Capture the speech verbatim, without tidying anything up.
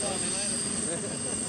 Call me later.